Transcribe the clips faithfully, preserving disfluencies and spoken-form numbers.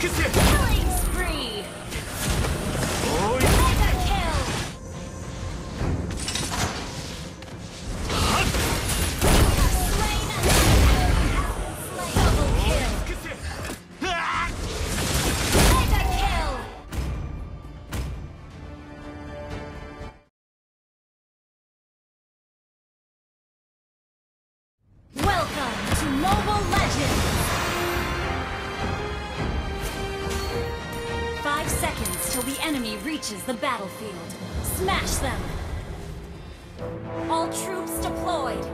Kiss him! Killing spree! Oh, yeah. Mega kill! Slain and slain. Double kill! Kiss him! Mega kill! Welcome to Mobile Legends! Five seconds till the enemy reaches the battlefield. Smash them! All troops deployed!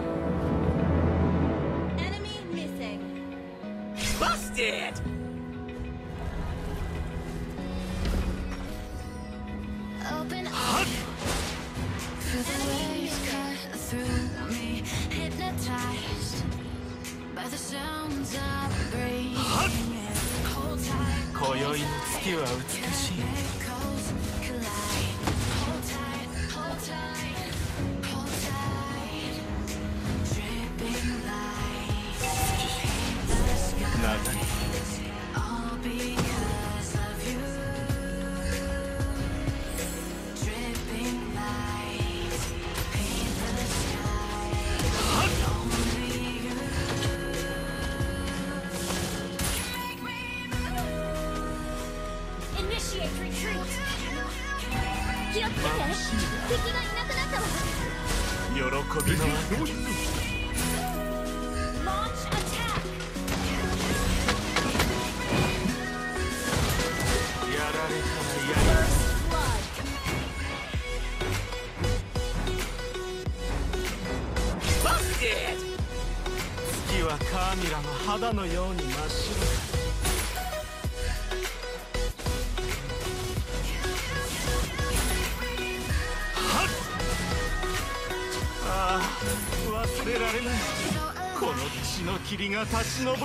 Enemy missing. Busted! Open up. Feel the waves cut through me. Hypnotized by the sounds of breathing.今宵の月は美しい。月、流れ。 月はカーミラの肌のように真っ白。 忘れられない。この血の霧が立ち上る夜。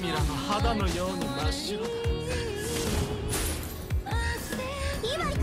ミラの肌のように真っ白だ。今行く。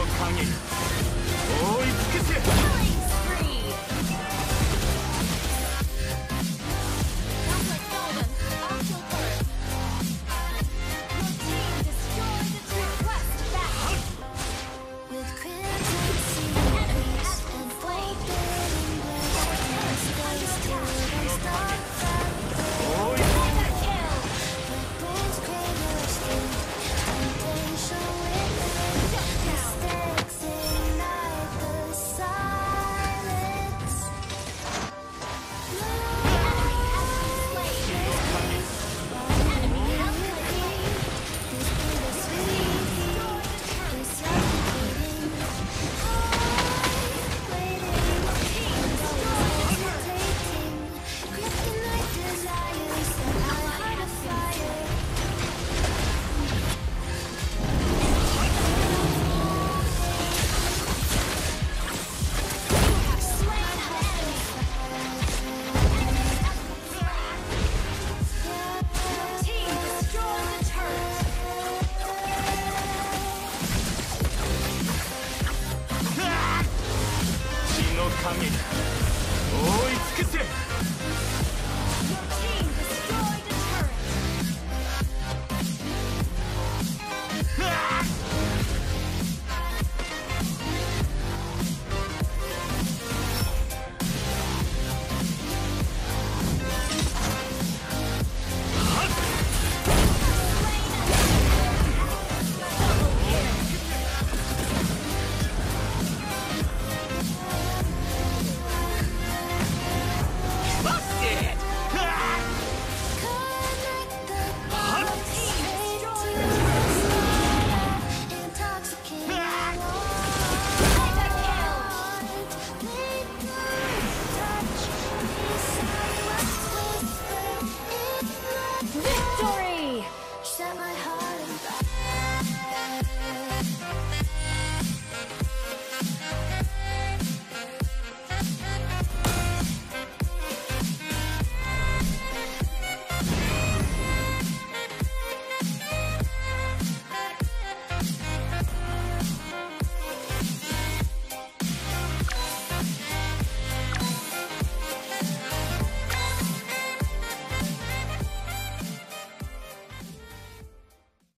追い尽くせ！